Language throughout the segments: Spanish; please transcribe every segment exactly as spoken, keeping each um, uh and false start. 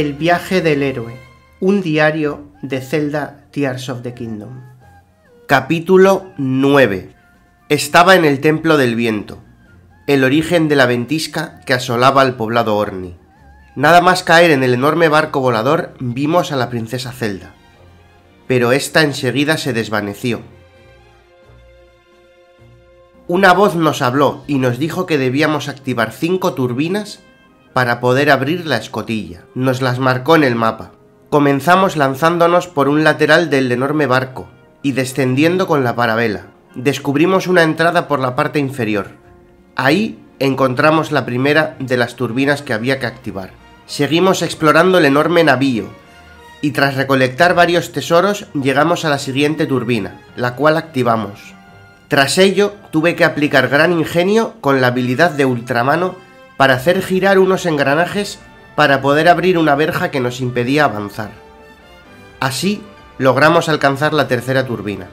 El viaje del héroe, un diario de Zelda Tears of the Kingdom. Capítulo nueve. Estaba en el Templo del Viento, el origen de la ventisca que asolaba al poblado Orni. Nada más caer en el enorme barco volador vimos a la princesa Zelda, pero ésta enseguida se desvaneció. Una voz nos habló y nos dijo que debíamos activar cinco turbinas para poder abrir la escotilla. Nos las marcó en el mapa. Comenzamos lanzándonos por un lateral del enorme barco y descendiendo con la parabela. Descubrimos una entrada por la parte inferior. Ahí encontramos la primera de las turbinas que había que activar. Seguimos explorando el enorme navío y tras recolectar varios tesoros llegamos a la siguiente turbina, la cual activamos. Tras ello, tuve que aplicar gran ingenio con la habilidad de Ultramano para hacer girar unos engranajes para poder abrir una verja que nos impedía avanzar. Así, logramos alcanzar la tercera turbina.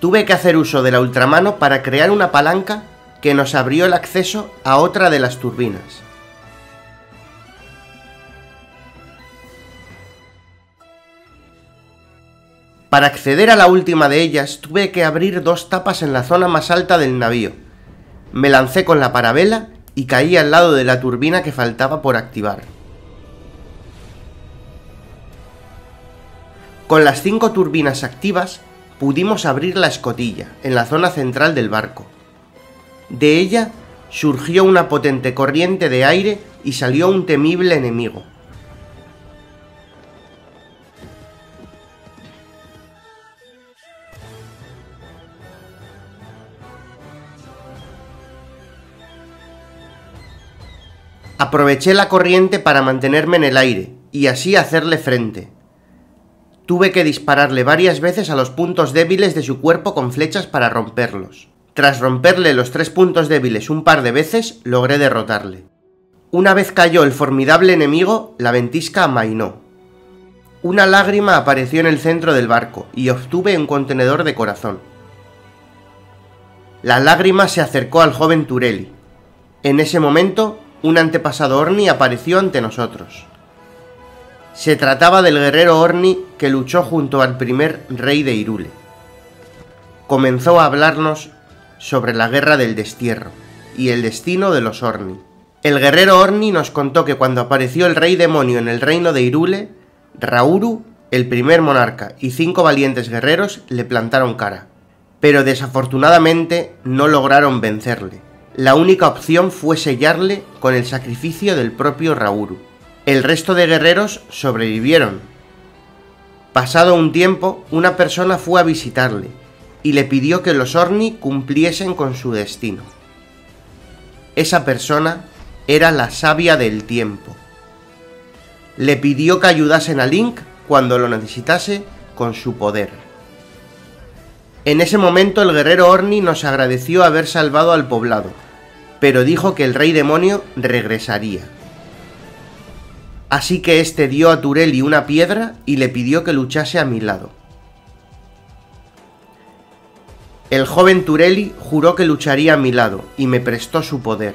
Tuve que hacer uso de la Ultramano para crear una palanca que nos abrió el acceso a otra de las turbinas. Para acceder a la última de ellas, tuve que abrir dos tapas en la zona más alta del navío. Me lancé con la parabela y caí al lado de la turbina que faltaba por activar. Con las cinco turbinas activas, pudimos abrir la escotilla, en la zona central del barco. De ella surgió una potente corriente de aire y salió un temible enemigo. Aproveché la corriente para mantenerme en el aire y así hacerle frente. Tuve que dispararle varias veces a los puntos débiles de su cuerpo con flechas para romperlos. Tras romperle los tres puntos débiles un par de veces, logré derrotarle. Una vez cayó el formidable enemigo, la ventisca amainó. Una lágrima apareció en el centro del barco y obtuve un contenedor de corazón. La lágrima se acercó al joven Turelli. En ese momento, un antepasado Orni apareció ante nosotros. Se trataba del guerrero Orni que luchó junto al primer rey de Hyrule. Comenzó a hablarnos sobre la guerra del destierro y el destino de los Orni. El guerrero Orni nos contó que cuando apareció el rey demonio en el reino de Hyrule, Rauru, el primer monarca, y cinco valientes guerreros le plantaron cara, pero desafortunadamente no lograron vencerle. La única opción fue sellarle con el sacrificio del propio Rauru. El resto de guerreros sobrevivieron. Pasado un tiempo, una persona fue a visitarle y le pidió que los Orni cumpliesen con su destino. Esa persona era la sabia del tiempo. Le pidió que ayudasen a Link cuando lo necesitase con su poder. En ese momento el guerrero Orni nos agradeció haber salvado al poblado, pero dijo que el rey demonio regresaría. Así que este dio a Turelli una piedra y le pidió que luchase a mi lado. El joven Turelli juró que lucharía a mi lado y me prestó su poder.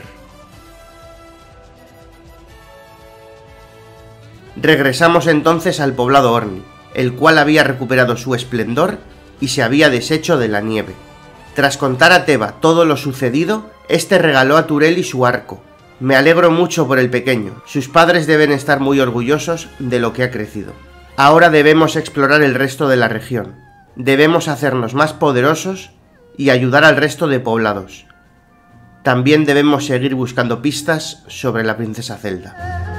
Regresamos entonces al poblado Orni, el cual había recuperado su esplendor y se había deshecho de la nieve. Tras contar a Teba todo lo sucedido, este regaló a Turelli su arco. Me alegro mucho por el pequeño, sus padres deben estar muy orgullosos de lo que ha crecido. Ahora debemos explorar el resto de la región, debemos hacernos más poderosos y ayudar al resto de poblados. También debemos seguir buscando pistas sobre la princesa Zelda.